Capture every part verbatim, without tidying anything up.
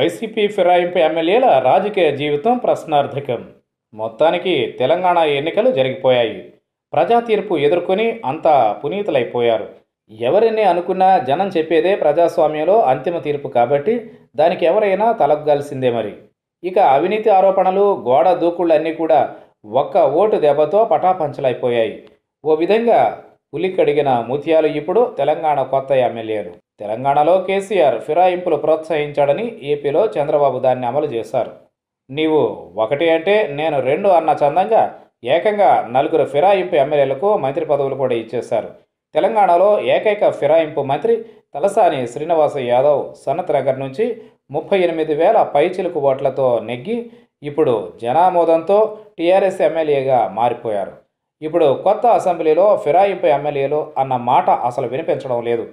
YCP ఫిరాయింపు ఎమ్మెల్యేల రాజకీయ జీవితం ప్రశ్నార్థకం. మొత్తానికి తెలంగాణ ఎన్నికలు జరిగిపోయాయి. ప్రజా తీర్పు ఎదుర్కొని అంతా పునీతులైపోయారు. ఎవరిని అనుకున్నా జనం చెప్పేదే ప్రజాస్వామ్యంలో అంతిమ తీర్పు కాబట్టి దానికి ఎవరైనా తలగ్గాల్సిందే. మరి ఇక అవినీతి ఆరోపణలు, గోడ దూకుళ్ళు అన్నీ కూడా ఒక్క ఓటు దెబ్బతో పటాపంచలైపోయాయి. ఓ విధంగా పులికడిగిన ముత్యాలు ఇప్పుడు తెలంగాణ కొత్త ఎమ్మెల్యేలు. తెలంగాణలో కేసీఆర్ ఫిరాయింపులు ప్రోత్సహించాడని, ఏపీలో చంద్రబాబు దాన్ని అమలు చేశారు. నీవు ఒకటి అంటే నేను రెండు అన్న చందంగా ఏకంగా నలుగురు ఫిరాయింపు ఎమ్మెల్యేలకు మంత్రి పదవులు కూడా ఇచ్చేశారు. తెలంగాణలో ఏకైక ఫిరాయింపు మంత్రి తలసాని శ్రీనివాస యాదవ్ సనత్నగర్ నుంచి ముప్పై ఎనిమిది వేల పైచిలుకు ఓట్లతో నెగ్గి ఇప్పుడు జనామోదంతో టీఆర్ఎస్ ఎమ్మెల్యేగా మారిపోయారు. ఇప్పుడు కొత్త అసెంబ్లీలో ఫిరాయింపు ఎమ్మెల్యేలు అన్న మాట అసలు వినిపించడం లేదు.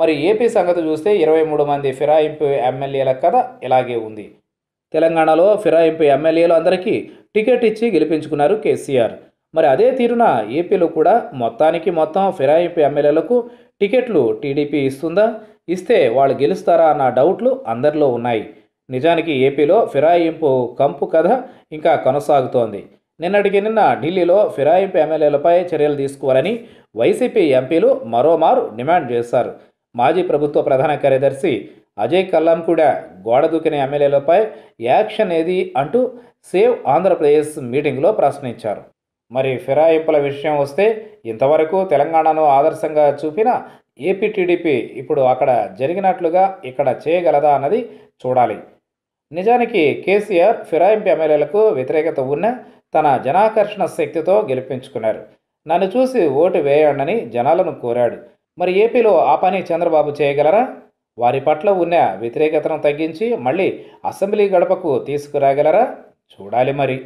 మరి ఏపీ సంగతి చూస్తే ఇరవై మూడు మంది ఫిరాయింపు ఎమ్మెల్యేల కథ ఇలాగే ఉంది. తెలంగాణలో ఫిరాయింపు ఎమ్మెల్యేలు అందరికీ టికెట్ ఇచ్చి గెలిపించుకున్నారు కేసీఆర్. మరి అదే తీరున ఏపీలో కూడా మొత్తానికి మొత్తం ఫిరాయింపు ఎమ్మెల్యేలకు టికెట్లు టీడీపీ ఇస్తుందా? ఇస్తే వాళ్ళు గెలుస్తారా అన్న డౌట్లు అందరిలో ఉన్నాయి. నిజానికి ఏపీలో ఫిరాయింపు కంపు కథ ఇంకా కొనసాగుతోంది. నిన్నటికి నిన్న ఢిల్లీలో ఫిరాయింపు ఎమ్మెల్యేలపై చర్యలు తీసుకోవాలని వైసీపీ ఎంపీలు మరోమారు డిమాండ్ చేశారు. మాజీ ప్రభుత్వ ప్రధాన కార్యదర్శి అజయ్ కల్లం కూడా గోడ దూకిన ఎమ్మెల్యేలపై యాక్షన్ ఏది అంటూ సేవ్ ఆంధ్రప్రదేశ్ మీటింగ్లో ప్రశ్నించారు. మరి ఫిరాయింపుల విషయం వస్తే ఇంతవరకు తెలంగాణను ఆదర్శంగా చూపిన ఏపీ టీడీపీ ఇప్పుడు అక్కడ జరిగినట్లుగా ఇక్కడ చేయగలదా అన్నది చూడాలి. నిజానికి కేసీఆర్ ఫిరాయింపు ఎమ్మెల్యేలకు వ్యతిరేకత ఉన్న తన జనాకర్షణ శక్తితో గెలిపించుకున్నారు. నన్ను చూసి ఓటు వేయండని జనాలను కోరాడు. మరి ఏపీలో ఆ పని చంద్రబాబు చేయగలరా? వారి పట్ల ఉన్న వ్యతిరేకతను తగ్గించి మళ్ళీ అసెంబ్లీ గడపకు తీసుకురాగలరా? చూడాలి మరి.